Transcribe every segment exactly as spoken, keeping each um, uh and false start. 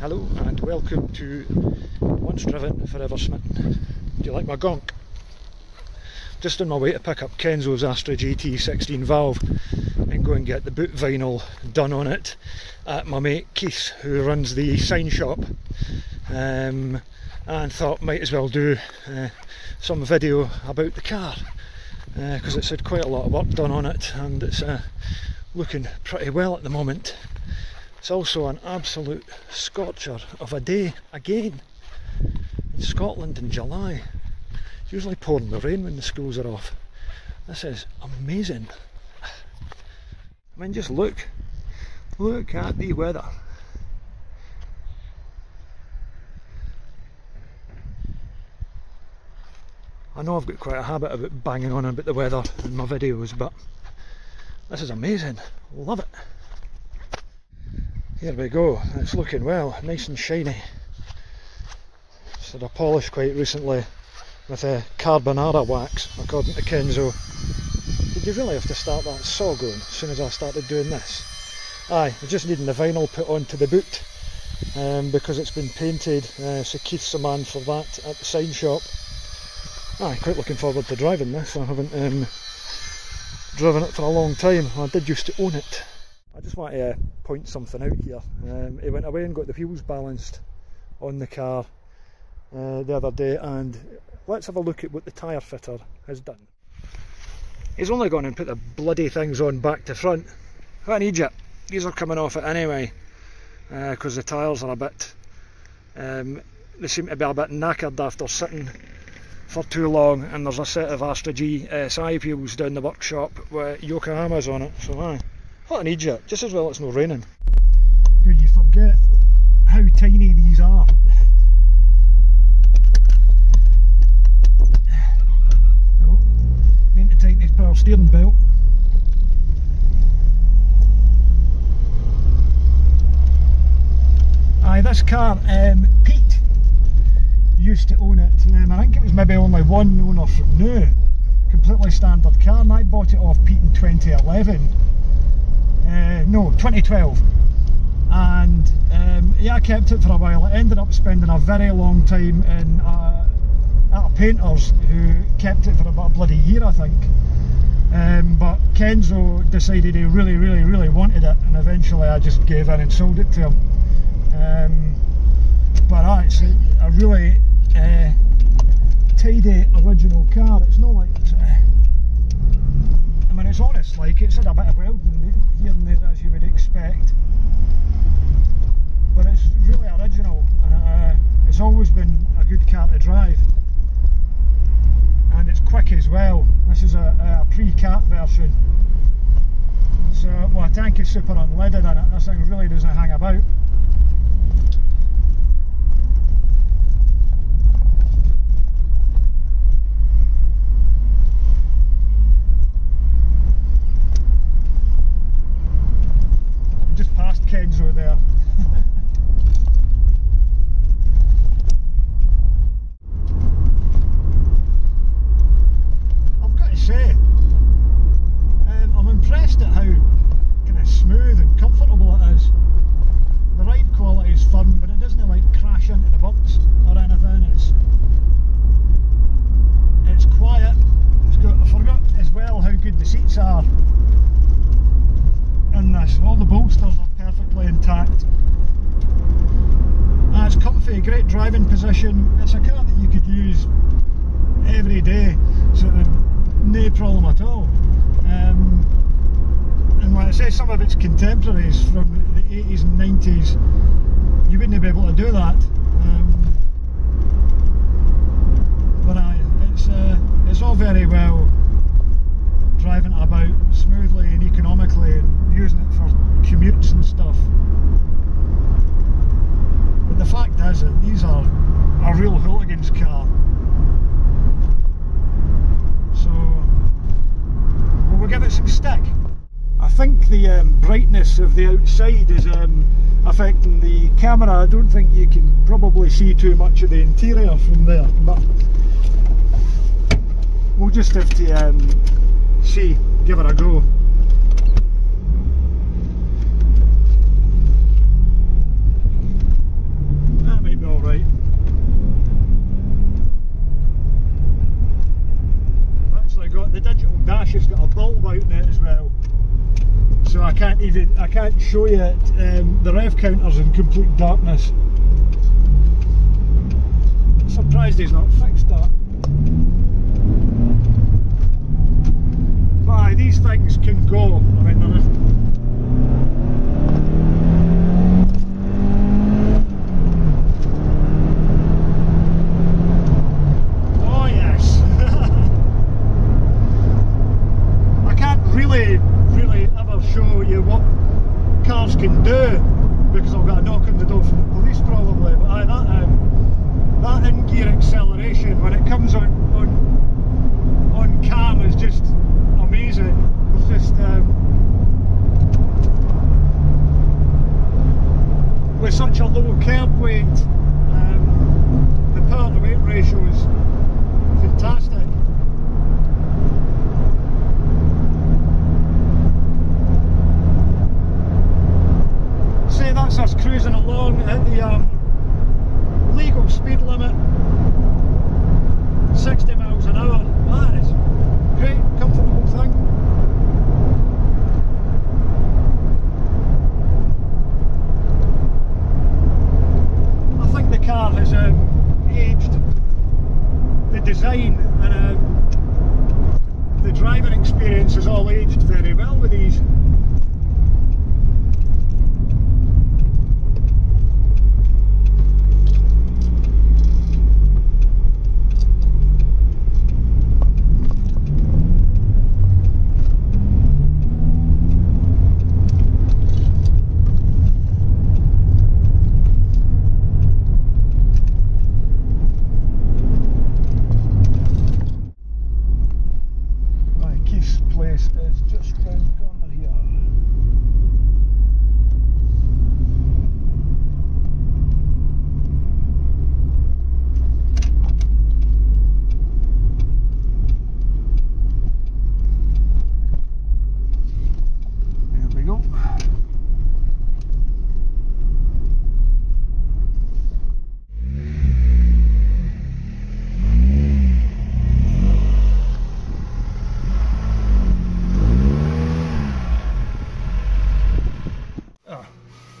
Hello and welcome to Once Driven Forever Smitten. Do you like my gonk? Just on my way to pick up Kenzo's Astra G T sixteen valve and go and get the boot vinyl done on it at my mate Keith, who runs the sign shop, um, and thought might as well do uh, some video about the car, because uh, it's had quite a lot of work done on it and it's uh, looking pretty well at the moment. It's also an absolute scorcher of a day again in Scotland in July. It's usually pouring the rain when the schools are off. This is amazing. I mean, just look, look at the weather. I know I've got quite a habit of banging on about the weather in my videos, but this is amazing. Love it. Here we go, it's looking well, nice and shiny. Just had a polish quite recently with a carbonara wax, according to Kenzo. Did you really have to start that saw going as soon as I started doing this? Aye, I'm just needing the vinyl put onto the boot, um, because it's been painted, uh, so Keith's the man for that at the sign shop. Aye, quite looking forward to driving this. I haven't um, driven it for a long time. I did used to own it. I just want to uh, point something out here. Um, he went away and got the wheels balanced on the car uh, the other day, and let's have a look at what the tyre fitter has done. He's only gone and put the bloody things on back to front. What an idiot. These are coming off it anyway, because uh, the tyres are a bit, um, they seem to be a bit knackered after sitting for too long, and there's a set of Astra G S I wheels down the workshop with Yokohama's on it, so aye. What an idiot, just as well it's not raining. Could you forget how tiny these are? Oh, meant to tighten his power steering belt. Aye, this car, um, Pete used to own it. Um, I think it was maybe only one owner from now. Completely standard car, and I bought it off Pete in twenty eleven. Uh, no, twenty twelve, and um, yeah, I kept it for a while. I ended up spending a very long time in a, at a painter's who kept it for about a bloody year, I think, um, but Kenzo decided he really really really wanted it, and eventually I just gave in and sold it to him. Um, but uh, it's a, a really uh, tidy original car. It's not like it's, uh, I mean, it's honest, like, it's had a bit of welding here and there, as you would expect, but it's really original, and it, uh, it's always been a good car to drive, and it's quick as well. This is a, a pre-cat version, so, well, a tank is super unleaded in it. This thing really doesn't hang about. Kenzo there. I've got to say, um, I'm impressed at how kind of smooth and comfortable it is. The ride quality is firm, but it doesn't like crash into the bumps or anything. It's it's quiet. It's got, I forgot as well how good the seats are in this. All the bolsters are perfectly intact. Ah, it's comfy, great driving position. It's a car that you could use every day, so no problem at all. Um, and like I say, some of its contemporaries from the eighties and nineties, you wouldn't be able to do that. Um, but I, it's uh, it's all very well driving about smoothly and economically, and using it for commutes and stuff. But the fact is that these are a real hooligan's car. So, well, we'll give it some stick. I think the um, brightness of the outside is um, affecting the camera. I don't think you can probably see too much of the interior from there, but we'll just have to um, see, give it a go. didn't, I can't show you it. Um, the rev counter's in complete darkness. I'm surprised he's not fixed that. But aye, these things can go. I mean, there is. Can do, because I've got a knock on the door from the police probably, but aye, that, um, that in-gear acceleration when it comes on, on on cam is just amazing. It's just um, with such a low curb weight, um, the power to weight ratio is fantastic. That's us cruising along at the um, legal speed limit, sixty miles an hour. That is a great, comfortable thing. I think the car has um, aged, the design and um, the driving experience has all aged very well with these.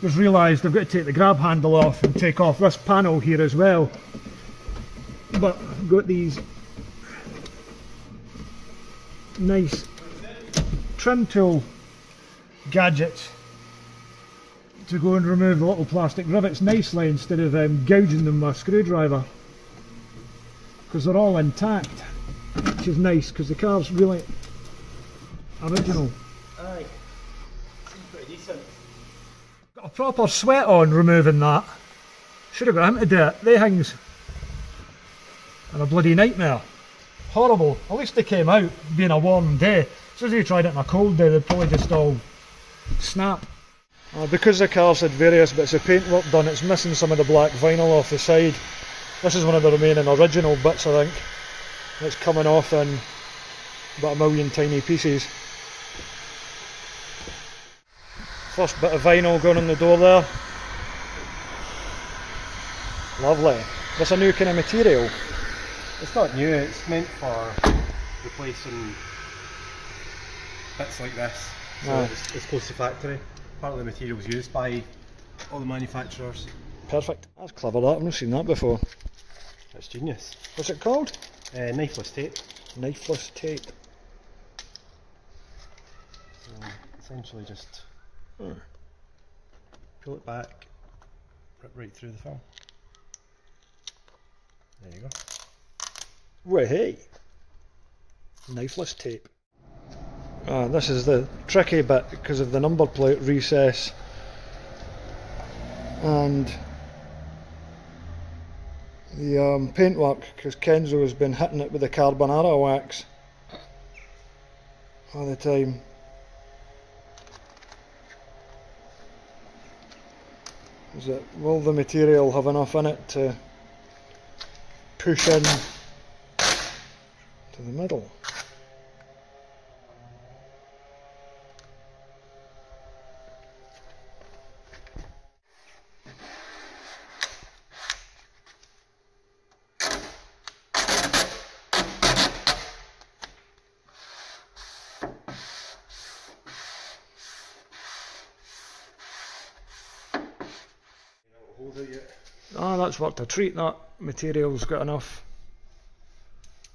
Just realised I've got to take the grab handle off and take off this panel here as well, but I've got these nice trim tool gadgets to go and remove the little plastic rivets nicely instead of um, gouging them with a screwdriver, because they're all intact, which is nice because the car's really original. Aye, seems pretty decent. A proper sweat on removing that. Should have got him to do it. They things are a bloody nightmare. Horrible. At least they came out being a warm day. As soon as you tried it on a cold day, they'd probably just all snap. Uh, because the car's had various bits of paintwork done, it's missing some of the black vinyl off the side. This is one of the remaining original bits, I think. It's coming off in about a million tiny pieces. First bit of vinyl going on the door there. Lovely. That's a new kind of material. It's not new, it's meant for replacing bits like this. So oh. it's, it's close to factory. Part of the materials used by all the manufacturers. Perfect. That's clever, that. I've not seen that before. That's genius. What's it called? Uh, knifeless tape. Knifeless tape. So essentially just Hmm. pull it back, rip right through the film. There you go. Well, hey, knifeless tape. Ah, this is the tricky bit because of the number plate recess and the um, paintwork, because Kenzo has been hitting it with the carbonara wax all the time. Is it, will the material have enough in it to push in to the middle? materials out yet. Ah, that's worked a treat, that material's got enough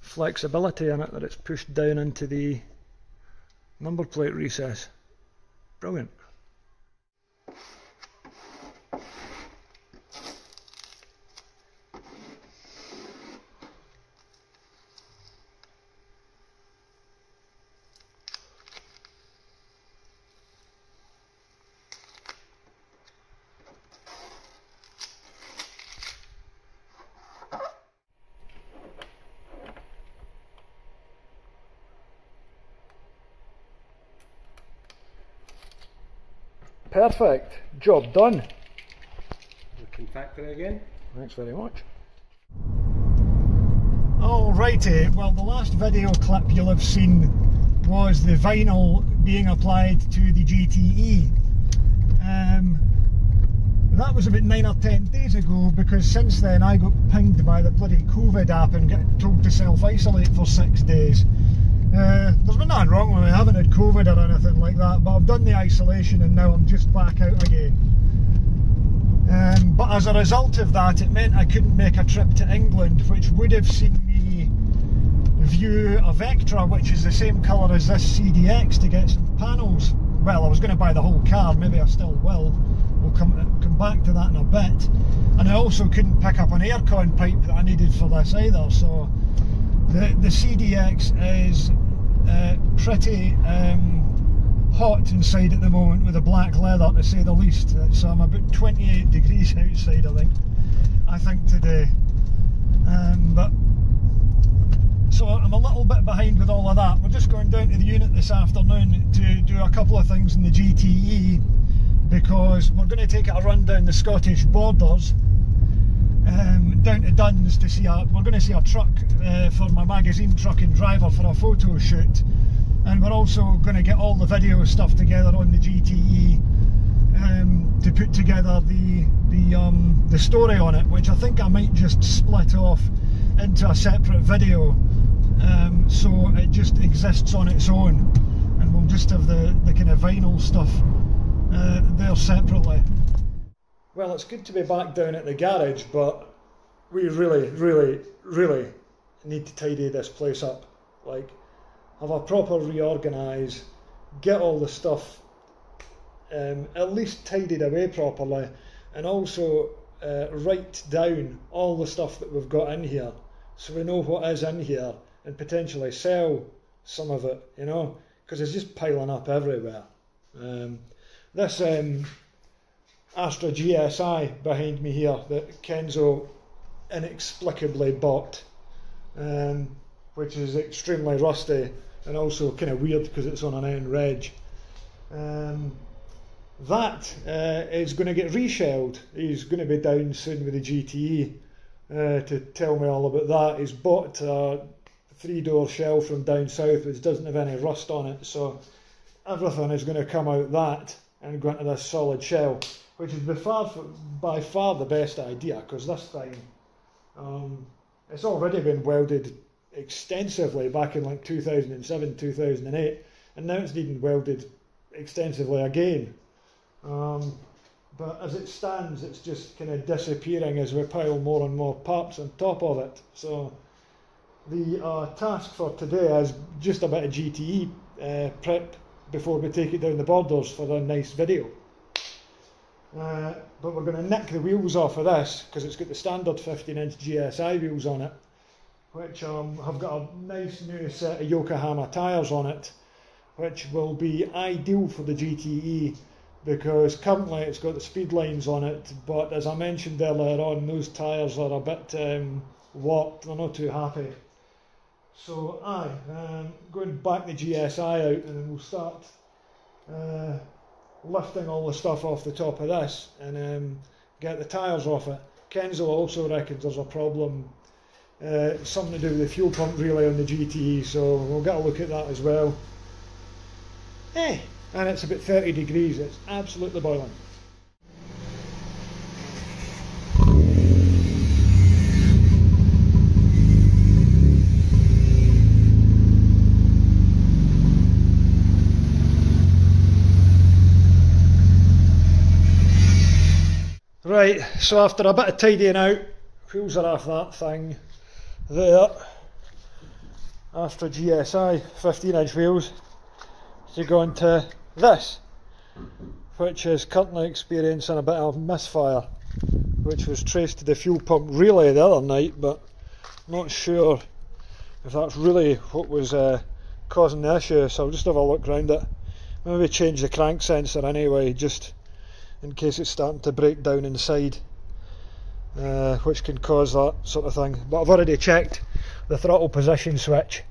flexibility in it that it's pushed down into the number plate recess. Brilliant. Perfect, job done. Looking factory again. Thanks very much. Alrighty, well the last video clip you'll have seen was the vinyl being applied to the G T E. Um, that was about nine or ten days ago, because since then I got pinged by the bloody COVID app and got told to self-isolate for six days. Uh, there's been nothing wrong with me, I haven't had COVID or anything like that, but I've done the isolation and now I'm just back out again. Um, but as a result of that, it meant I couldn't make a trip to England, which would have seen me view a Vectra, which is the same colour as this C D X, to get some panels. Well, I was going to buy the whole car, maybe I still will. We'll come, come back to that in a bit. And I also couldn't pick up an aircon pipe that I needed for this either, so... The, the C D X is uh, pretty um, hot inside at the moment, with a black leather to say the least. So I'm about twenty-eight degrees outside, I think, I think today. Um, but so I'm a little bit behind with all of that. We're just going down to the unit this afternoon to do a couple of things in the G T E, because we're going to take it a run down the Scottish borders. Um, down to Duns to see a, we're going to see a truck uh, for my magazine, Truck and Driver, for a photo shoot, and we're also going to get all the video stuff together on the G T E um, to put together the the um, the story on it, which I think I might just split off into a separate video, um, so it just exists on its own, and we'll just have the the kind of vinyl stuff uh, there separately. Well, it's good to be back down at the garage, but we really, really, really need to tidy this place up. Like, have a proper reorganise, get all the stuff um, at least tidied away properly, and also uh, write down all the stuff that we've got in here, so we know what is in here, and potentially sell some of it, you know, because it's just piling up everywhere. Um, this... Um, Astra G S I behind me here that Kenzo inexplicably bought, um, which is extremely rusty and also kind of weird because it's on an iron reg. Um, that uh, is going to get reshelled. He's going to be down soon with the G T E uh, to tell me all about that. He's bought a three-door shell from down south which doesn't have any rust on it, so everything is going to come out that and go into this solid shell, which is by far, by far the best idea, because this thing, um, it's already been welded extensively back in like two thousand seven, two thousand eight, and now it's needing welded extensively again. Um, but as it stands, it's just kind of disappearing as we pile more and more parts on top of it. So the uh, task for today is just a bit of G T E uh, prep before we take it down the borders for a nice video. Uh, but we're going to nick the wheels off of this, because it's got the standard fifteen inch G S I wheels on it, which um, have got a nice new set of Yokohama tyres on it, which will be ideal for the G T E, because currently it's got the speed lines on it, but as I mentioned earlier on, those tyres are a bit um, warped, they're not too happy. So aye, um, going back the G S I out, and then we'll start uh, lifting all the stuff off the top of this and um, get the tyres off it. Kenzo also reckons there's a problem, uh, something to do with the fuel pump relay on the G T E, so we'll get a look at that as well. Eh, and it's about thirty degrees, it's absolutely boiling. Right, so after a bit of tidying out, wheels are off that thing there. Astra G S I fifteen inch wheels. So you go into this, which is currently experiencing a bit of misfire, which was traced to the fuel pump relay the other night, but not sure if that's really what was uh, causing the issue, so I'll just have a look around it. Maybe change the crank sensor anyway, just in case it's starting to break down inside, uh, which can cause that sort of thing. But I've already checked the throttle position switch.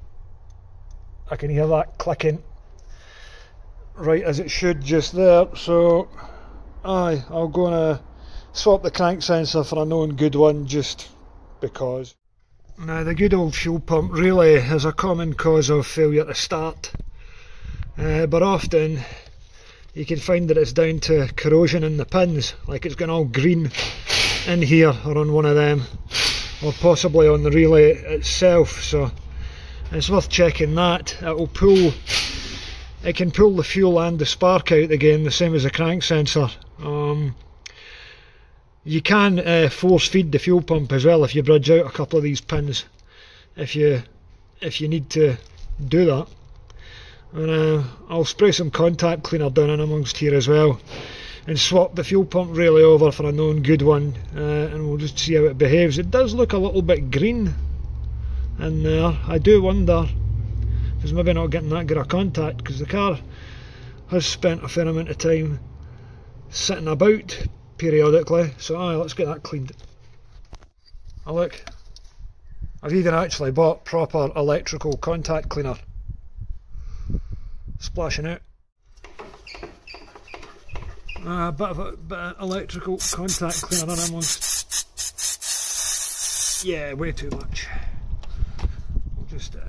I can hear that clicking right as it should just there, so aye, I'm gonna swap the crank sensor for a known good one just because. Now the good old fuel pump relay is a common cause of failure to start, uh, but often you can find that it's down to corrosion in the pins, like it's gone all green in here or on one of them, or possibly on the relay itself, so it's worth checking that. It will pull, it can pull the fuel and the spark out again, the same as the crank sensor. Um, you can uh, force feed the fuel pump as well if you bridge out a couple of these pins, if you, if you need to do that. And uh, I'll spray some contact cleaner down in amongst here as well and swap the fuel pump relay over for a known good one, uh, and we'll just see how it behaves. It does look a little bit green in there. I do wonder if it's maybe not getting that good of contact, because the car has spent a fair amount of time sitting about periodically, so aye, let's get that cleaned. Oh look, I've even actually bought proper electrical contact cleaner. Splashing out. Uh, a bit of a bit of electrical contact cleaner in amongst. Yeah, way too much. We'll just. Uh,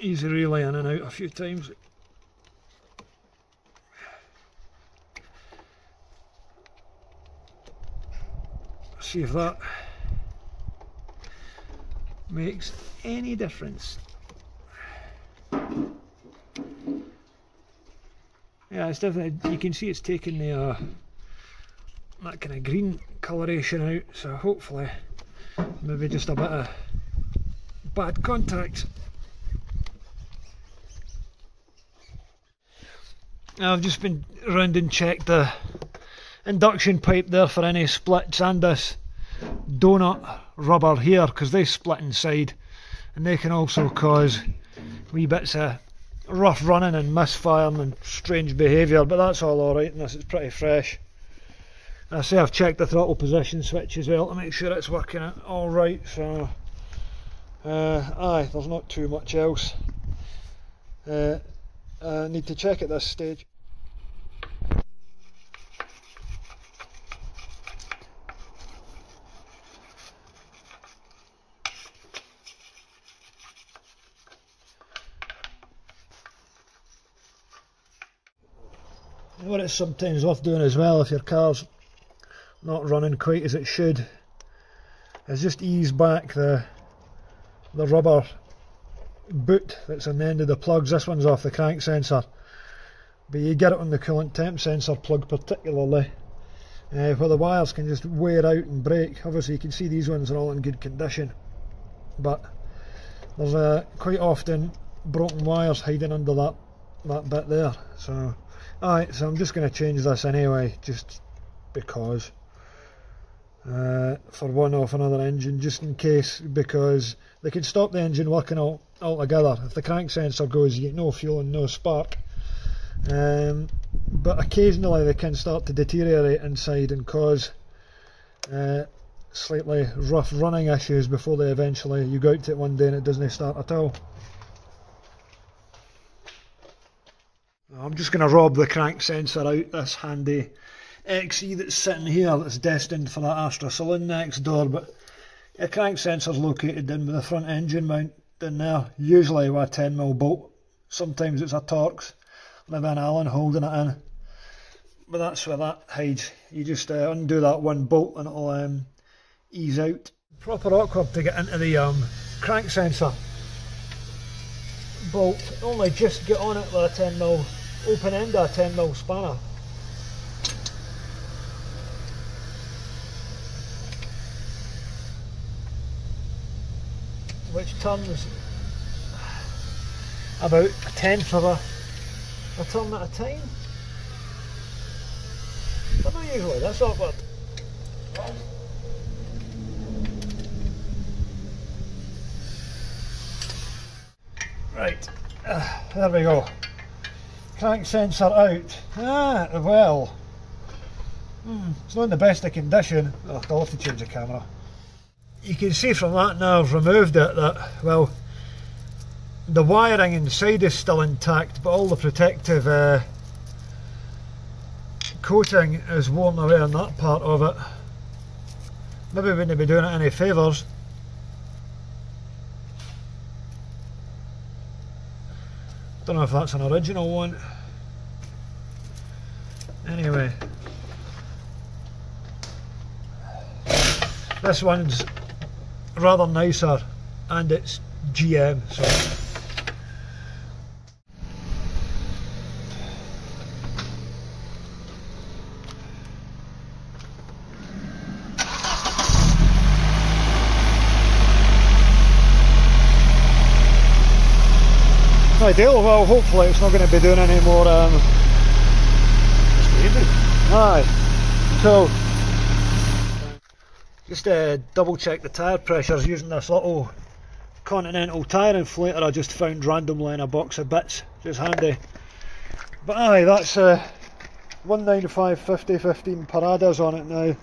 easy relay in and out a few times. See if that makes any difference. Yeah, it's definitely, you can see it's taking the uh, that kind of green coloration out, so hopefully maybe just a bit of bad contact. Now I've just been round and checked the induction pipe there for any splits, and this donut rubber here, because they split inside and they can also cause wee bits of rough running and misfiring and strange behaviour, but that's all alright in this, it's pretty fresh. I say I've checked the throttle position switch as well to make sure it's working alright, so uh, aye, there's not too much else uh, I need to check at this stage. What it's sometimes worth doing as well if your car's not running quite as it should is just ease back the the rubber boot that's on the end of the plugs. This one's off the crank sensor, but you get it on the coolant temp sensor plug particularly, uh, where the wires can just wear out and break. Obviously you can see these ones are all in good condition, but there's uh, quite often broken wires hiding under that, that bit there, so alright, so I'm just going to change this anyway, just because, uh, for one off another engine, just in case, because they can stop the engine working all altogether. If the crank sensor goes, you get no fuel and no spark, um, but occasionally they can start to deteriorate inside and cause uh, slightly rough running issues before they eventually, you go out to it one day and it doesn't start at all. I'm just going to rob the crank sensor out, this handy X E that's sitting here that's destined for that Astra saloon next door, but the crank sensor's located in with the front engine mount in there, usually with a ten mil bolt, sometimes it's a Torx, maybe an Allen holding it in, but that's where that hides. You just uh, undo that one bolt and it'll um, ease out. Proper awkward to get into the um, crank sensor. bolt, only just get on it with a ten mil open ender, ten mil spanner. Which turns about a tenth of a, a turn at a time. But not usually, that's awkward. Right, uh, there we go. Crank sensor out. Ah, well. Mm, it's not in the best of condition. Oh, I'll have to change the camera. You can see from that now I've removed it that, well, the wiring inside is still intact, but all the protective uh, coating is worn away on that part of it. Maybe we wouldn't be doing it any favours. Don't know if that's an original one. Anyway, this one's rather nicer, and it's G M, so. Ideal. Well, hopefully it's not going to be doing any more. Um, Aye. So, just uh, double check the tyre pressures using this little continental tyre inflator I just found randomly in a box of bits, just handy. But aye, that's uh, one ninety-five fifty, fifteen paradas on it now.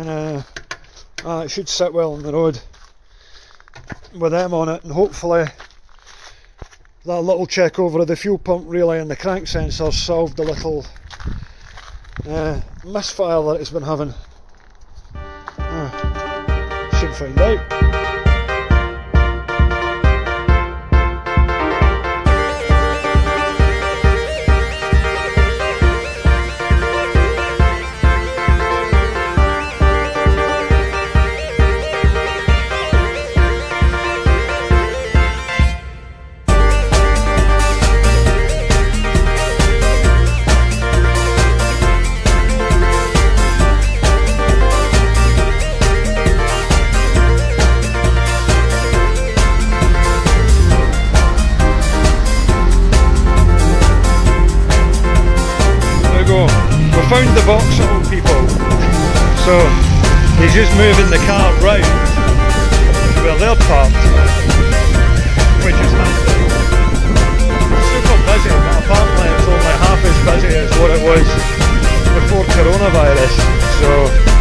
And uh, ah, it should sit well on the road with them on it, and hopefully that little check over of the fuel pump relay and the crank sensor solved the little uh, misfire that it's been having. Uh, should find out. Found the box, old people. So he's just moving the car round where they're parked, which is handy. Super busy, but apparently it's only half as busy as what it was before coronavirus. So.